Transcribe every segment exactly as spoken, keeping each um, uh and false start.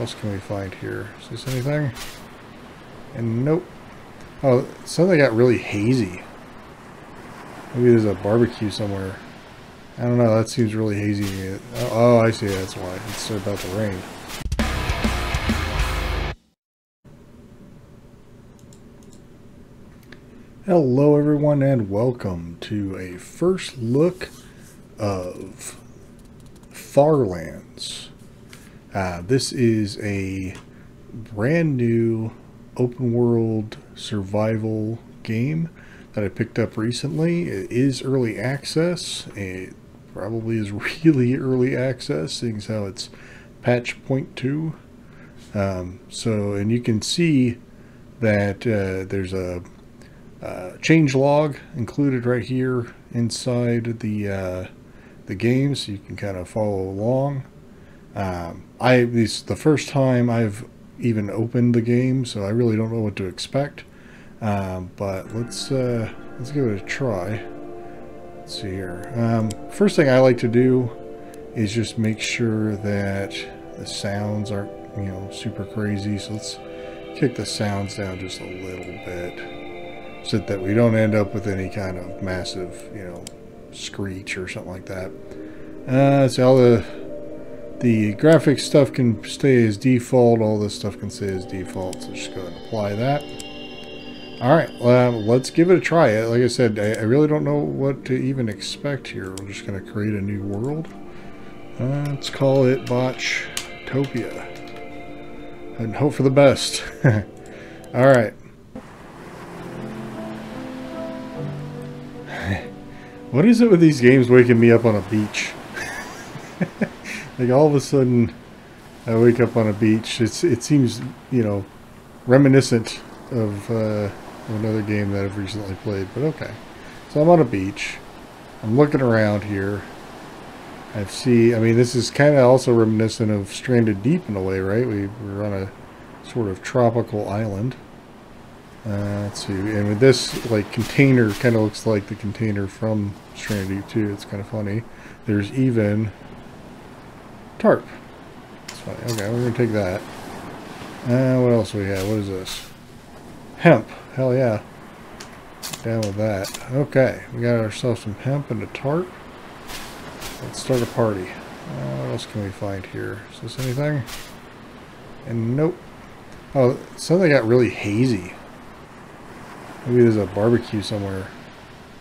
else can we find here? Is this anything? And nope. Oh, something got really hazy. Maybe there's a barbecue somewhere. I don't know, that seems really hazy to me. Oh, I see, that's why. It's about the rain. Hello everyone and welcome to a first look of Far Lands. Uh, this is a brand new open world survival game that I picked up recently. It is early access. It probably is really early access, seeing as how it's patch point two. Um, so, and you can see that uh, there's a uh, change log included right here inside the uh, the game, so you can kind of follow along. Um, I this is the first time I've even opened the game, so I really don't know what to expect. Um, but let's uh, let's give it a try. Let's see here. Um, first thing I like to do is just make sure that the sounds aren't, you know, super crazy. So let's kick the sounds down just a little bit, so that we don't end up with any kind of massive, you know, screech or something like that. Uh, so all the the graphics stuff can stay as default. All this stuff can stay as default. So just go ahead and apply that. All right, uh, let's give it a try. Like I said, I, I really don't know what to even expect here. We're just going to create a new world. Uh, let's call it Botchtopia. And hope for the best. All right. What is it with these games waking me up on a beach? Like all of a sudden, I wake up on a beach. It's, it seems, you know, reminiscent of uh, another game that I've recently played, but okay. So I'm on a beach. I'm looking around here. I see, I mean, this is kind of also reminiscent of Stranded Deep in a way, right? We were on a sort of tropical island. Uh, let's see, and with this, like, container kind of looks like the container from Stranded Deep too. It's kind of funny. There's even tarp. It's funny. Okay, we're gonna take that. Uh, what else do we have? What is this? Hemp. Hell yeah. Down with that. Okay. We got ourselves some hemp and a tarp. Let's start a party. Uh, what else can we find here? Is this anything? And nope. Oh, something got really hazy. Maybe there's a barbecue somewhere.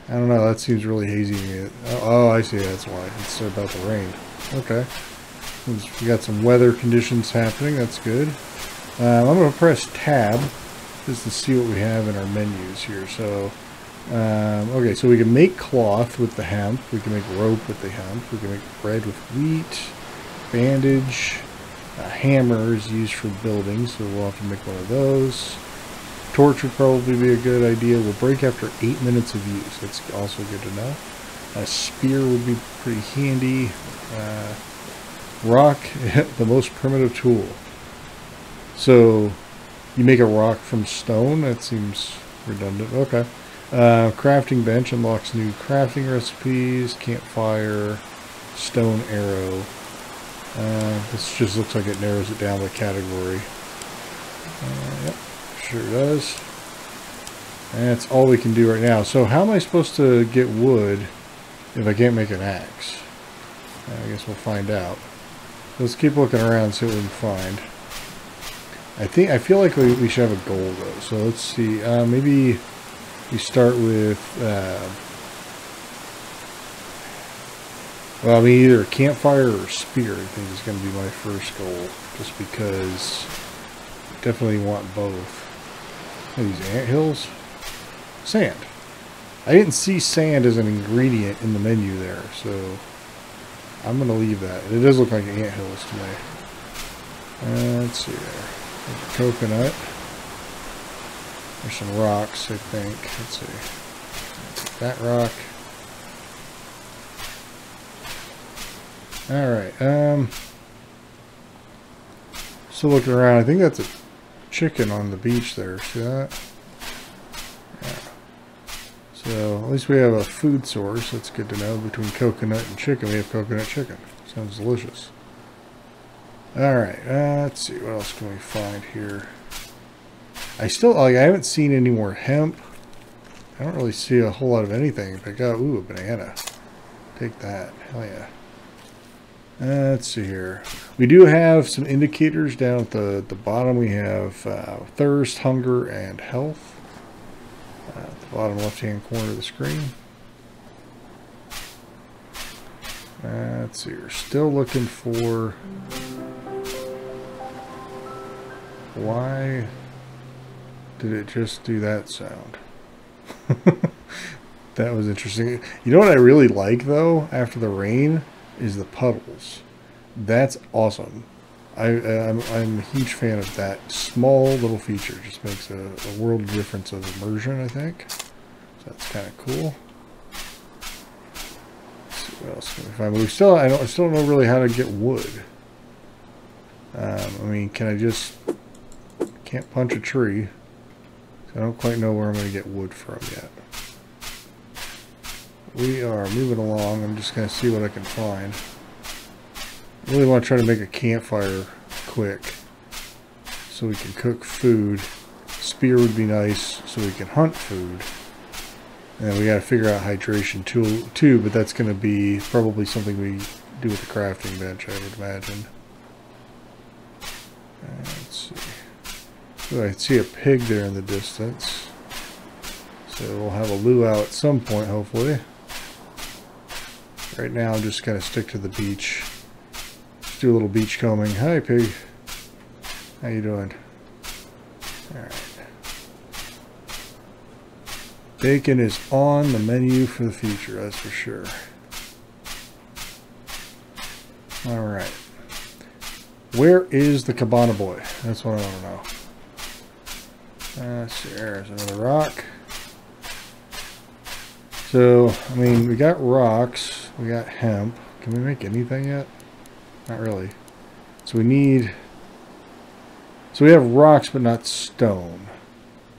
I don't know. That seems really hazy to me. Oh, I see. That's why. It's about the rain. Okay. We got some weather conditions happening. That's good. Uh, I'm going to press tab just to see what we have in our menus here. So, um, okay, so we can make cloth with the hemp. We can make rope with the hemp. We can make bread with wheat. Bandage. A hammer is used for building, so we'll have to make one of those. Torch would probably be a good idea. We'll break after eight minutes of use. That's also good to know. A spear would be pretty handy. Uh, rock, the most primitive tool. So you make a rock from stone? That seems redundant. Okay. Uh, crafting bench unlocks new crafting recipes. Campfire. Stone arrow. Uh, this just looks like it narrows it down by category. Uh, yep. Sure does. And that's all we can do right now. So how am I supposed to get wood if I can't make an axe? I guess we'll find out. Let's keep looking around and see what we can find. I think I feel like we, we should have a goal though. So let's see. Uh, maybe we start with. Uh, well, I mean, either a campfire or a spear. I think is going to be my first goal, just because I definitely want both. What are these, anthills? Sand. I didn't see sand as an ingredient in the menu there, so I'm going to leave that. It does look like anthills to me. Uh, let's see there. Coconut. There's some rocks, I think. Let's see. That rock. Alright. Um, still looking around. I think that's a chicken on the beach there. See that? Yeah. So, at least we have a food source. That's good to know. Between coconut and chicken, we have coconut chicken. Sounds delicious. Alright, uh, let's see, what else can we find here? I still, like, I haven't seen any more hemp. I don't really see a whole lot of anything. If I got, ooh, a banana. Take that. Hell yeah. Uh, let's see here. We do have some indicators down at the, the bottom. We have uh, thirst, hunger, and health. Uh, at the bottom left-hand corner of the screen. Uh, let's see here. Still looking for... Why... Did it just do that sound? That was interesting. You know what I really like though, after the rain, is the puddles. That's awesome. I, I'm, I'm a huge fan of that small little feature. It just makes a, a world of difference of immersion, I think. So that's kind of cool. Let's see what else can we find. But we still, I don't, I still don't know really how to get wood. Um, I mean, can I just? Can't punch a tree. I don't quite know where I'm going to get wood from yet. We are moving along. I'm just going to see what I can find. I really want to try to make a campfire quick so we can cook food. Spear would be nice so we can hunt food. And then we got to figure out hydration too, too, but that's going to be probably something we do with the crafting bench, I would imagine. Let's see. Ooh, I see a pig there in the distance. So we'll have a luau at some point, hopefully. Right now, I'm just going to stick to the beach. Just do a little beach combing. Hi, pig. How you doing? All right. Bacon is on the menu for the future, that's for sure. All right. Where is the cabana boy? That's what I want to know. Uh, so there's another rock. So, I mean, we got rocks. We got hemp. Can we make anything yet? Not really. So we need... So we have rocks, but not stone.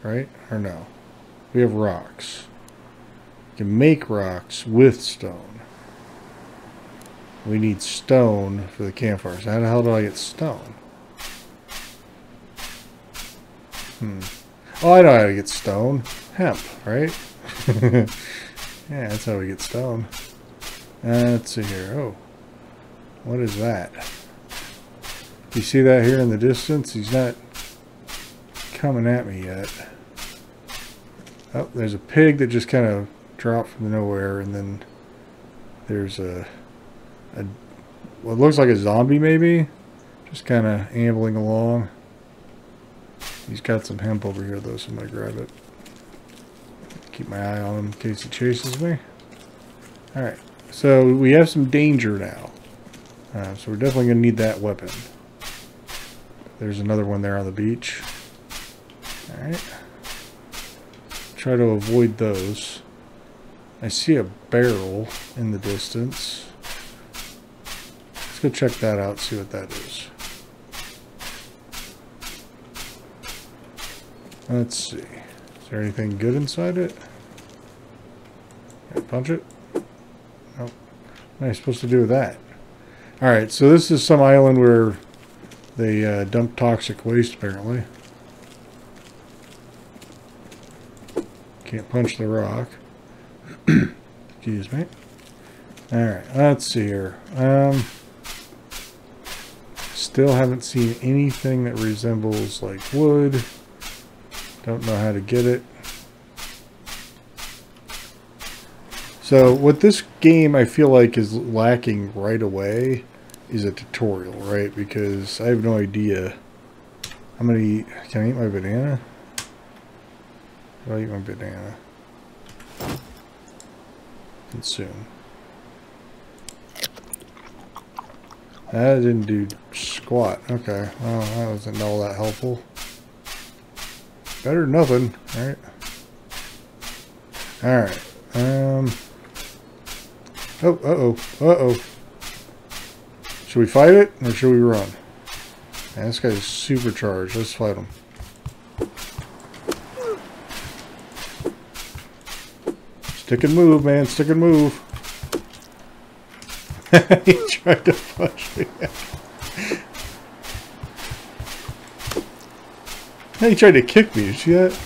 Right? Or no. We have rocks. We can make rocks with stone. We need stone for the campfires. How the hell do I get stone? Hmm. Oh, I know how to get stone. Hemp, right? Yeah, that's how we get stone. Uh, let's see here. Oh, what is that? You see that here in the distance? He's not coming at me yet. Oh, there's a pig that just kind of dropped from nowhere, and then there's a, a what looks like a zombie, maybe, just kind of ambling along. He's got some hemp over here, though, so I'm going to grab it. Keep my eye on him in case he chases me. Alright, so we have some danger now. Uh, so we're definitely going to need that weapon. There's another one there on the beach. Alright. Try to avoid those. I see a barrel in the distance. Let's go check that out, see what that is. Let's see. Is there anything good inside it? Can I punch it? Nope. What am I supposed to do with that? Alright, so this is some island where they uh, dump toxic waste, apparently. Can't punch the rock. Excuse me. Alright, let's see here. Um, still haven't seen anything that resembles, like, wood. Don't know how to get it. So what this game I feel like is lacking right away is a tutorial, right? Because I have no idea how many... Can I eat my banana? I'll eat my banana. Consume. That didn't do squat. Okay. Well, that wasn't all that helpful. Better than nothing, right? Alright. Um, oh, uh-oh, uh-oh. Should we fight it, or should we run? Man, this guy's supercharged. Let's fight him. Stick and move, man. Stick and move. He tried to punch me. Now he tried to kick me, you see that?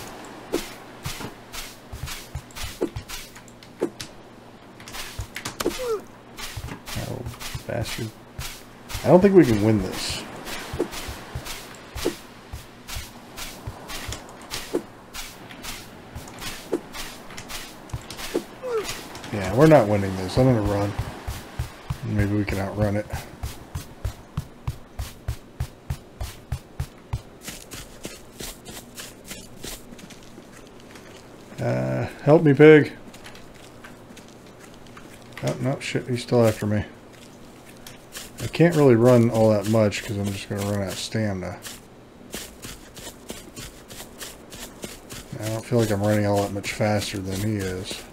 Oh, bastard. I don't think we can win this. Yeah, we're not winning this. I'm gonna run. Maybe we can outrun it. Uh, help me, pig. Oh, no, shit, he's still after me. I can't really run all that much because I'm just going to run out of stamina. I don't feel like I'm running all that much faster than he is.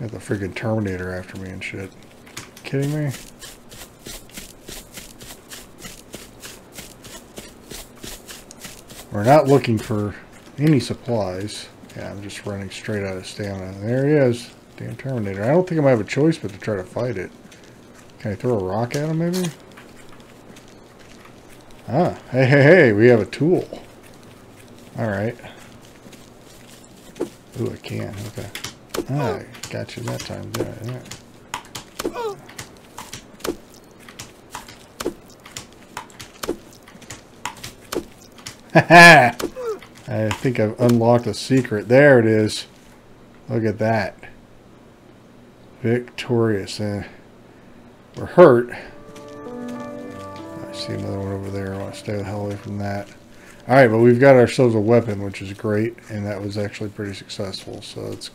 Got the friggin' Terminator after me and shit. Kidding me? We're not looking for any supplies. Yeah, I'm just running straight out of stamina. There he is. Damn Terminator. I don't think I'm going to have a choice but to try to fight it. Can I throw a rock at him maybe? Ah, hey, hey, hey, we have a tool. Alright. Ooh, I can. Okay. Ah, I got you that time, did I? Yeah. Ha ha! I think I've unlocked a secret. There it is. Look at that. Victorious. Eh. We're hurt. I see another one over there. I want to stay the hell away from that. Alright, but we've got ourselves a weapon, which is great. And that was actually pretty successful. So it's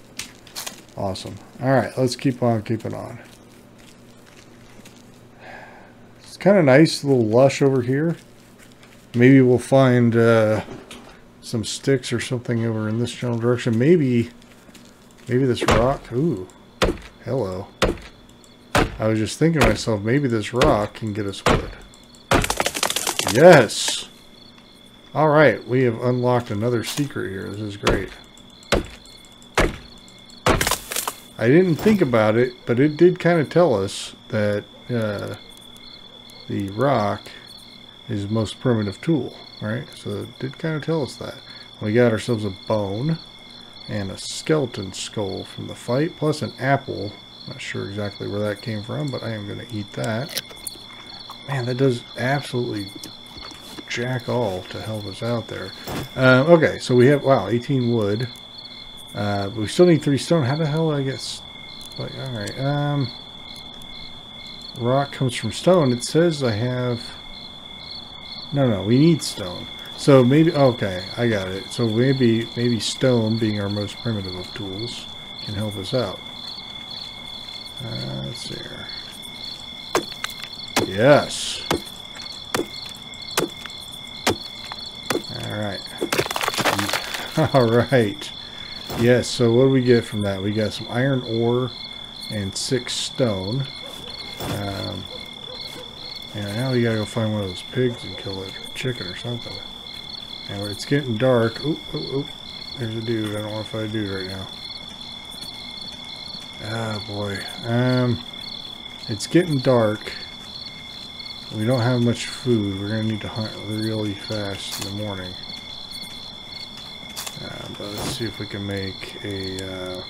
awesome. Alright, let's keep on keeping on. It's kind of nice. A little lush over here. Maybe we'll find... Uh, some sticks or something over in this general direction. Maybe, maybe this rock. Ooh, hello. I was just thinking to myself, maybe this rock can get us wood. Yes. All right, we have unlocked another secret here. This is great. I didn't think about it, but it did kind of tell us that uh, the rock is the most primitive tool. Right, so it did kind of tell us that. We got ourselves a bone and a skeleton skull from the fight, plus an apple. Not sure exactly where that came from, but I am going to eat that. Man, that does absolutely jack all to help us out there. Uh, okay, so we have, wow, eighteen wood. Uh, but we still need three stone. How the hell do I get... Like, all right. Um, rock comes from stone. It says I have... No, no, we need stone. So maybe, okay, I got it. So maybe, maybe stone, being our most primitive of tools, can help us out. Uh, let's see here. Yes. All right. All right. Yes. So what do we get from that? We got some iron ore and six stone. Um, Yeah, now we gotta go find one of those pigs and kill a chicken or something. And it's getting dark. Oop, oop, oop. There's a dude. I don't want to fight a dude right now. Ah, boy. Um, it's getting dark. We don't have much food. We're gonna need to hunt really fast in the morning. Uh, but let's see if we can make a uh,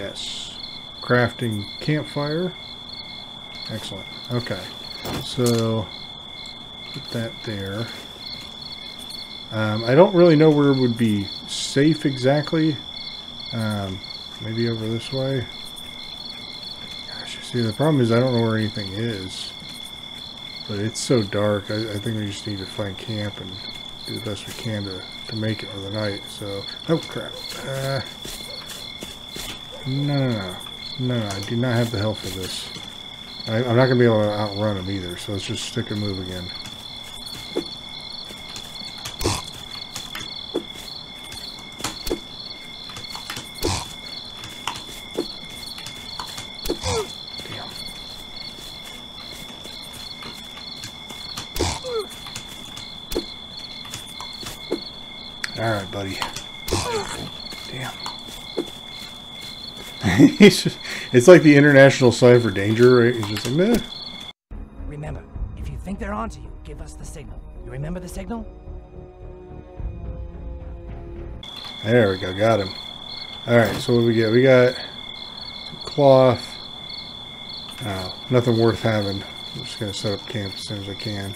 yes, crafting campfire. Excellent. Okay. So, put that there. Um, I don't really know where it would be safe exactly. Um, maybe over this way. Gosh, see, the problem is I don't know where anything is. But it's so dark, I, I think we just need to find camp and do the best we can to, to make it for the night. So, oh crap. Uh, no, no, no. No, no, I do not have the health for this. I, I'm not going to be able to outrun him either, so let's just stick and move again. Damn. Alright, buddy. Damn. He's just... It's like the international sign for danger, right? It's just like, meh. Remember, if you think they're onto you, give us the signal. You remember the signal? There we go, got him. Alright, so what do we get? We got some cloth. Oh, nothing worth having. I'm just going to set up camp as soon as I can.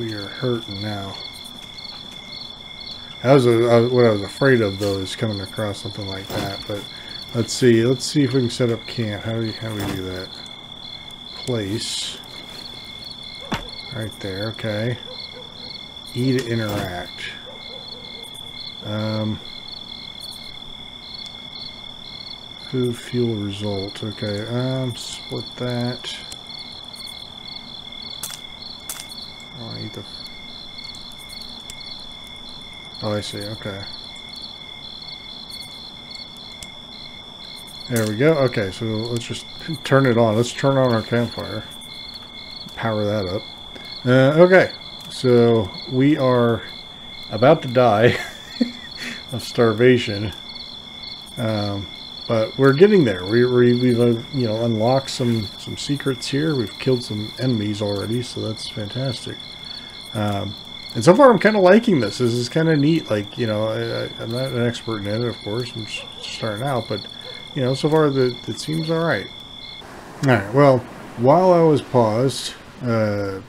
We are hurting now. That was a, I, what I was afraid of, though, is coming across something like that. But let's see. Let's see if we can set up camp. How do we, how do, we do that? Place. Right there. Okay. E to interact. Um, food, fuel, result. Okay. Um, split that. I want to eat the... Oh, I see. Okay. There we go. Okay, so let's just turn it on. Let's turn on our campfire. Power that up. Uh, okay, so we are about to die of starvation. Um, but we're getting there. We, we, we've uh, you know, unlocked some, some secrets here. We've killed some enemies already, so that's fantastic. Um... And so far, I'm kind of liking this. This is kind of neat. Like, you know, I, I'm not an expert in it, of course. I'm just starting out. But, you know, so far, the, it seems all right. All right. Well, while I was paused, uh,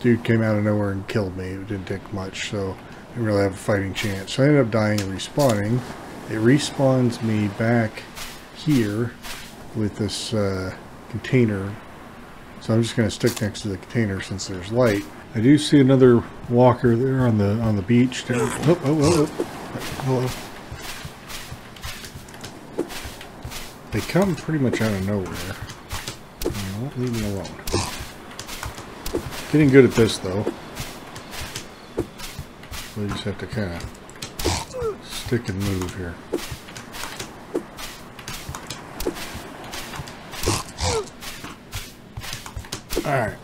dude came out of nowhere and killed me. It didn't take much, so I didn't really have a fighting chance. So I ended up dying and respawning. It respawns me back here with this uh, container. So I'm just going to stick next to the container since there's light. I do see another walker there on the on the beach. Down. Oh, oh, oh, oh. Hello. They come pretty much out of nowhere. They won't leave me alone. Getting good at this though. We just have to kind of stick and move here. All right.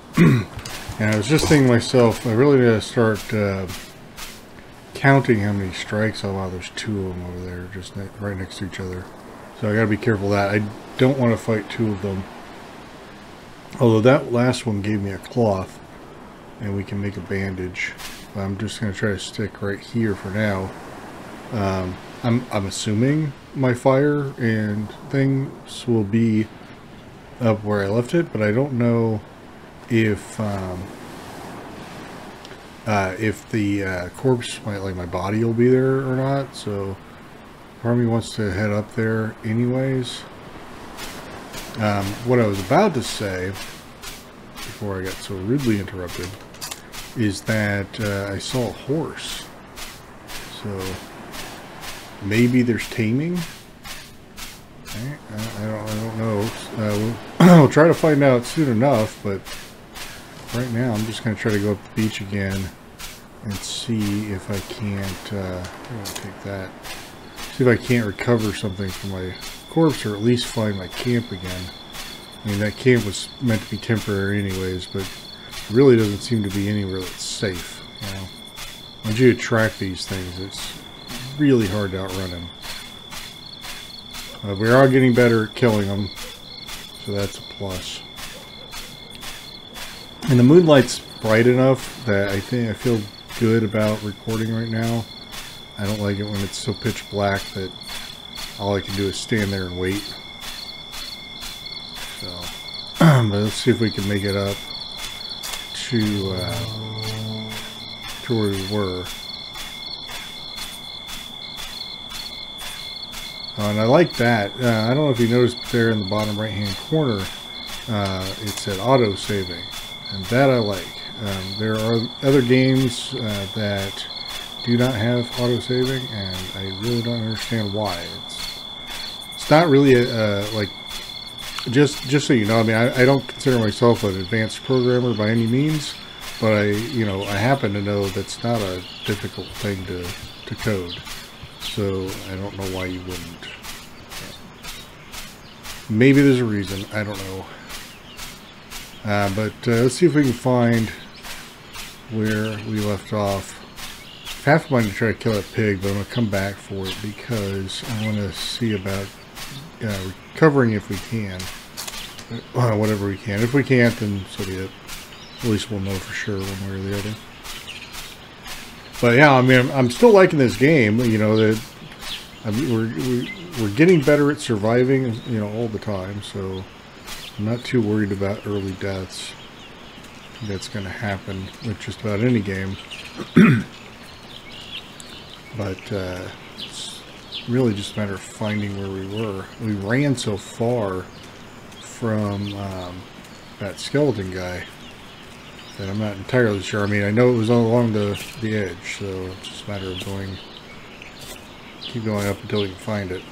And I was just thinking to myself, I really gotta start uh, counting how many strikes. Oh wow, there's two of them over there, just ne right next to each other. So I gotta be careful of that. I don't want to fight two of them. Although that last one gave me a cloth, and we can make a bandage. But I'm just gonna try to stick right here for now. Um, I'm I'm assuming my fire and things will be up where I left it, but I don't know. If um, uh, if the uh, corpse, my, like my body, will be there or not, so Harmy wants to head up there anyways. Um, what I was about to say before I got so rudely interrupted is that uh, I saw a horse, so maybe there's taming. Okay, I, I don't, I don't know. Uh, we'll, we'll try to find out soon enough, but. Right now, I'm just going to try to go up the beach again and see if I can't, uh, I'll take that, see if I can't recover something from my corpse or at least find my camp again. I mean, that camp was meant to be temporary anyways, but it really doesn't seem to be anywhere that's safe, you know. Once you track these things, it's really hard to outrun them. Uh, we are getting better at killing them, so that's a plus. And the moonlight's bright enough that I think I feel good about recording right now. I don't like it when it's so pitch black that all I can do is stand there and wait. So, but let's see if we can make it up to uh, to where we were. Uh, and I like that. Uh, I don't know if you noticed there in the bottom right-hand corner, uh, it said auto saving. And that I like. Um, there are other games uh, that do not have auto-saving, and I really don't understand why. It's it's not really a, uh, like, just just so you know, I mean, I, I don't consider myself an advanced programmer by any means, but I, you know, I happen to know that's not a difficult thing to, to code. So I don't know why you wouldn't. Maybe there's a reason. I don't know. Uh, but uh, let's see if we can find where we left off. Half of mine to try to kill that pig, but I'm going to come back for it because I want to see about uh, recovering if we can. Uh, whatever we can. If we can't, then so be it. At least we'll know for sure one way or the other. But yeah, I mean, I'm, I'm still liking this game. You know that I mean, we're we're getting better at surviving, you know, all the time. So I'm not too worried about early deaths. That's going to happen with just about any game. But uh, it's really just a matter of finding where we were. We ran so far from um, that skeleton guy that I'm not entirely sure. I mean, I know it was all along the, the edge, so it's just a matter of going, keep going up until we can find it.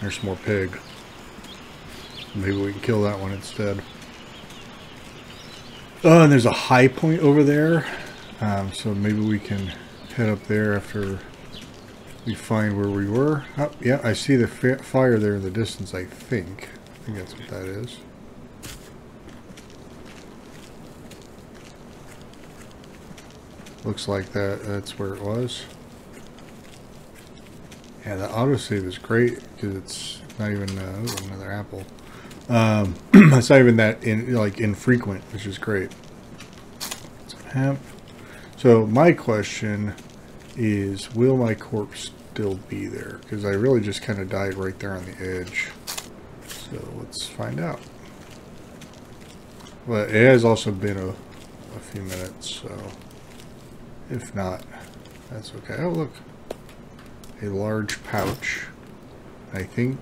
There's more pig. Maybe we can kill that one instead. Oh, and there's a high point over there. Um, so maybe we can head up there after we find where we were. Oh, yeah, I see the fa fire there in the distance, I think. I think that's what that is. Looks like that. That's where it was. Yeah, the autosave is great because it's not even uh, ooh, another apple. Um, it's not even that in, like infrequent, which is great. Hemp. So my question is, will my corpse still be there? Because I really just kind of died right there on the edge. So let's find out. But it has also been a, a few minutes, so if not, that's okay. Oh, look. A large pouch, I think.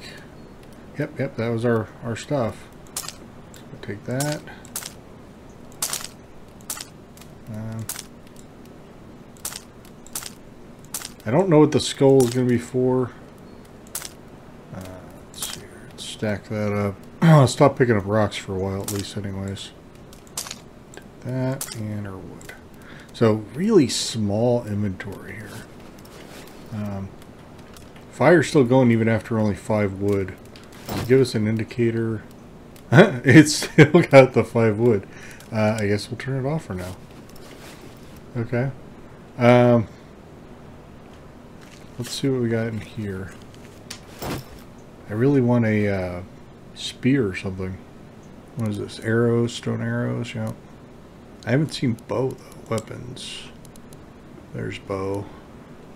Yep, yep, that was our, our stuff. I'll take that. Um, I don't know what the skull is going to be for. Uh, let's see here. Let's stack that up. I'll stop picking up rocks for a while, at least, anyways. Take that and our wood. So, really small inventory here. Um, fire's still going even after only five wood. Give us an indicator. It's still got the five wood. Uh, I guess we'll turn it off for now. Okay. Um, let's see what we got in here. I really want a uh, spear or something. What is this? Arrows, stone arrows, yeah. I haven't seen bow, though. Weapons. There's bow.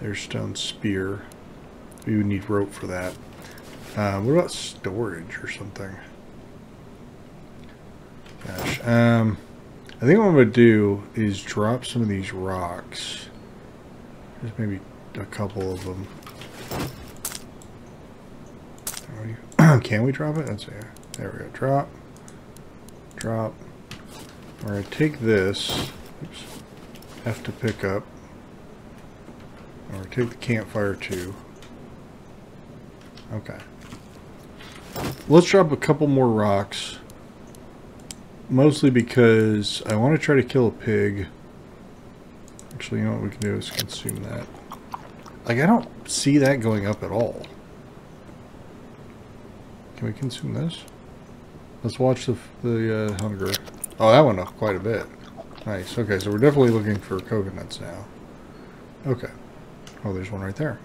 There's stone spear. We would need rope for that. Uh, what about storage or something? Gosh. Um, I think what I'm going to do is drop some of these rocks. There's maybe a couple of them. Can we drop it? That's there. There we go. Drop. Drop. We're going to take this. Oops. Have to pick up. We're going to take the campfire too. Okay. Let's drop a couple more rocks, mostly because I want to try to kill a pig. Actually, you know what we can do is consume that. Like, I don't see that going up at all. Can we consume this? Let's watch the, the uh, hunger. Oh, that went up quite a bit. Nice. Okay, so we're definitely looking for coconuts now. Okay. Oh, there's one right there.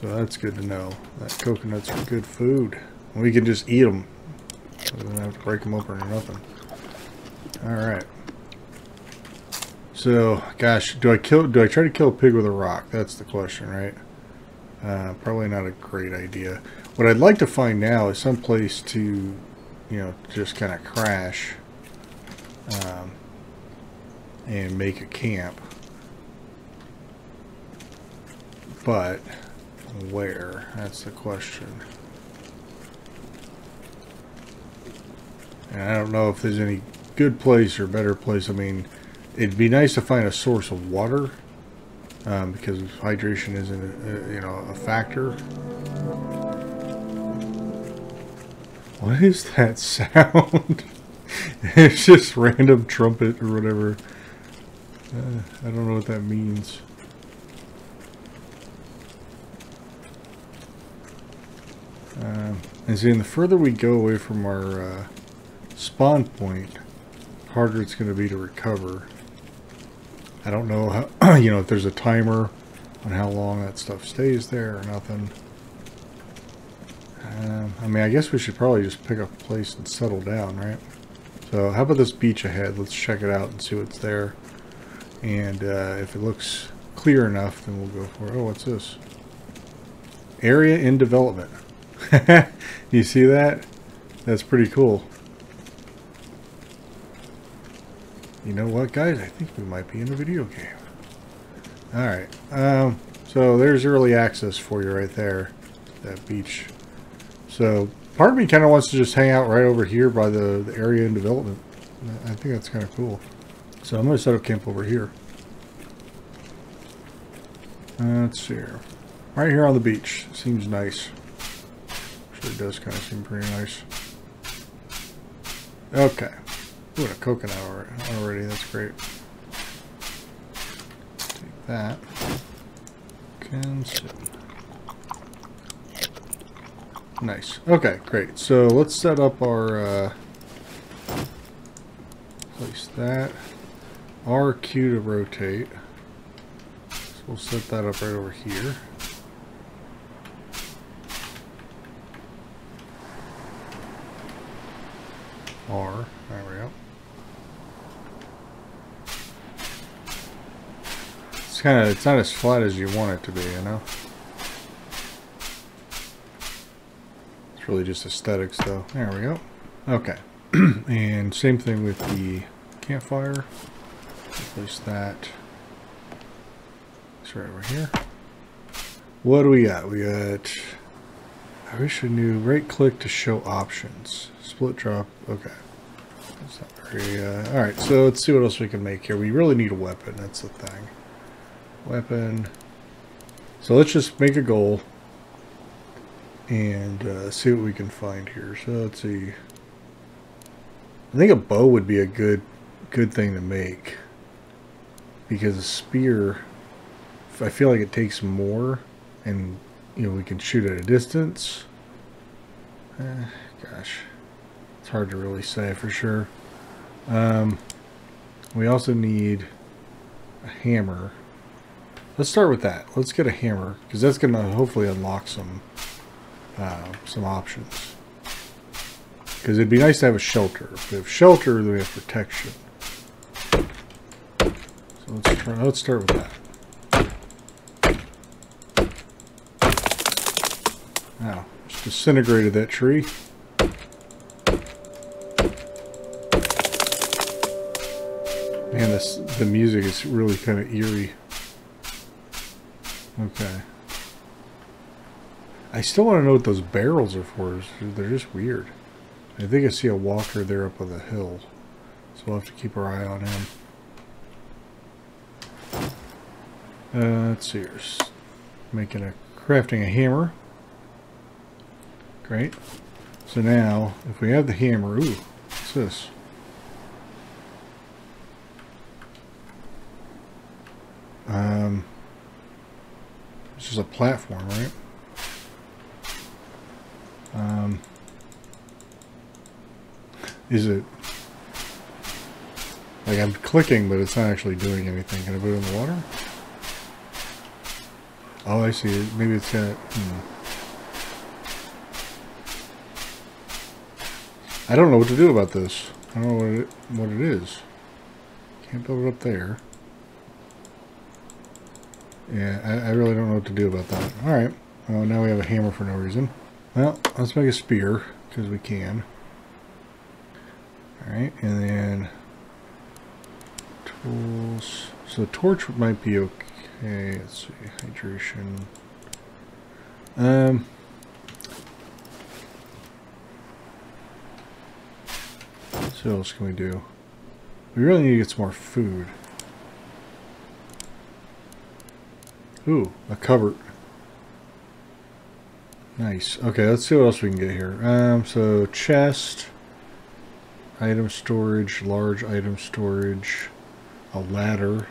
So that's good to know that coconuts are good food. We can just eat them. We don't have to break them open or nothing. Alright. So, gosh, do I kill? Do I try to kill a pig with a rock? That's the question, right? Uh, probably not a great idea. What I'd like to find now is some place to, you know, just kind of crash um, and make a camp. But where? That's the question. And I don't know if there's any good place or better place. I mean, it'd be nice to find a source of water um, because hydration isn't, a, you know, a factor. What is that sound? It's just random trumpet or whatever. Uh, I don't know what that means. Uh, and see, and the further we go away from our uh, spawn point, the harder it's going to be to recover. I don't know how, you know, if there's a timer on how long that stuff stays there or nothing. Uh, I mean, I guess we should probably just pick up a place and settle down, right? So So how about this beach ahead? Let's check it out and see what's there. And uh, if it looks clear enough, then we'll go for it. Oh, what's this? Area in development. You see that? That's pretty cool. You know what, guys? I think we might be in a video game. All right. Um, so there's early access for you right there, that beach. So part of me kind of wants to just hang out right over here by the, the area in development. I think that's kind of cool. So I'm going to set up camp over here. Uh, let's see here. Right here on the beach. Seems nice. Actually, it does kind of seem pretty nice. Okay. Ooh, a coconut already. That's great. Take that. Consume. Nice. Okay, great. So let's set up our... Uh, place that. R Q to rotate. So we'll set that up right over here. R. There we go. It's kind of, it's not as flat as you want it to be, you know? It's really just aesthetics, though. There we go. Okay. And same thing with the campfire. Place that. It's right over here. What do we got? We got... I wish I knew. Right click to show options. Split drop. Okay. That's not very... Uh, Alright, so let's see what else we can make here. We really need a weapon. That's the thing. Weapon. So let's just make a goal. And uh, see what we can find here. So let's see. I think a bow would be a good good thing to make, because a spear, I feel like it takes more, and you know, we can shoot at a distance. Eh, gosh, it's hard to really say for sure. Um, we also need a hammer. Let's start with that. Let's get a hammer, because that's going to hopefully unlock some uh, some options. Because it'd be nice to have a shelter. If we have shelter, then we have protection. So let's try, let's start with that. Now, just disintegrated that tree. Man, this, the music is really kind of eerie. Okay. I still want to know what those barrels are for. They're just weird. I think I see a walker there up on the hill, so we'll have to keep our eye on him. Uh, let's see here. Making a, crafting a hammer. Great. So now, if we have the hammer, ooh, what's this? Um, this is a platform, right? Um... Is it, like I'm clicking, but it's not actually doing anything. Can I put it in the water? Oh, I see it. Maybe it's got, hmm. I don't know what to do about this. I don't know what it, what it is. Can't build it up there. Yeah, I, I really don't know what to do about that. All right. Well, now we have a hammer for no reason. Well, let's make a spear, because we can. Alright, and then tools. So torch might be okay. Let's see, hydration. Um, so what else can we do? We really need to get some more food. Ooh, a cupboard. Nice. Okay, let's see what else we can get here. Um, so chest. Item storage, large item storage, a ladder,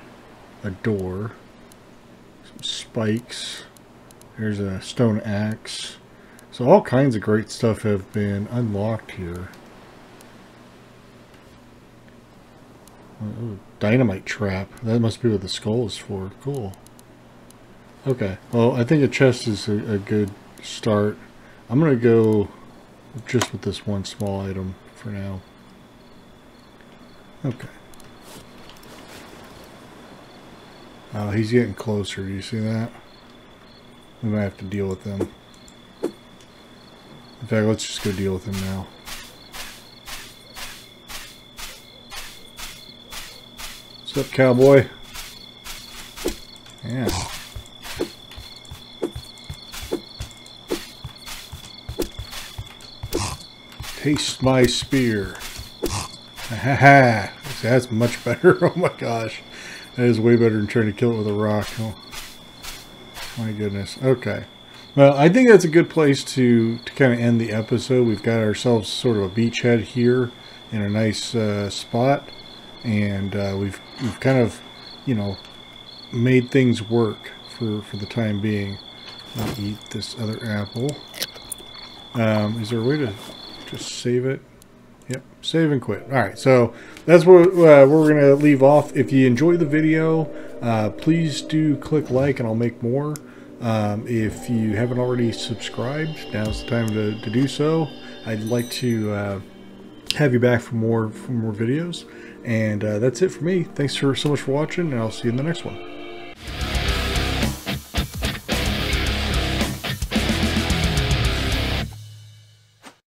a door, some spikes, there's a stone axe. So all kinds of great stuff have been unlocked here. Ooh, dynamite trap. That must be what the skull is for. Cool. Okay. Well, I think a chest is a, a good start. I'm going to go just with this one small item for now. Okay. Oh, he's getting closer. Do you see that? We might have to deal with him. In fact, let's just go deal with him now. What's up, cowboy? Yeah. Taste my spear. Ha ha. That's much better. Oh my gosh. That is way better than trying to kill it with a rock. Oh my goodness. Okay. Well, I think that's a good place to, to kind of end the episode. We've got ourselves sort of a beachhead here in a nice uh, spot. And uh, we've, we've kind of, you know, made things work for, for the time being. I'll eat this other apple. Um, is there a way to just save it? Yep, save and quit. All right, so that's where, uh, where we're going to leave off. If you enjoy the video, uh, please do click like and I'll make more. Um, if you haven't already subscribed, now's the time to, to do so. I'd like to uh, have you back for more, for more videos. And uh, that's it for me. Thanks for so much for watching, and I'll see you in the next one.